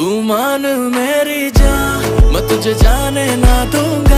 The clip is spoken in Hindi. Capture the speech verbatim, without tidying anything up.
तू मान मेरी जान, मैं तुझे जाने ना दूंगा।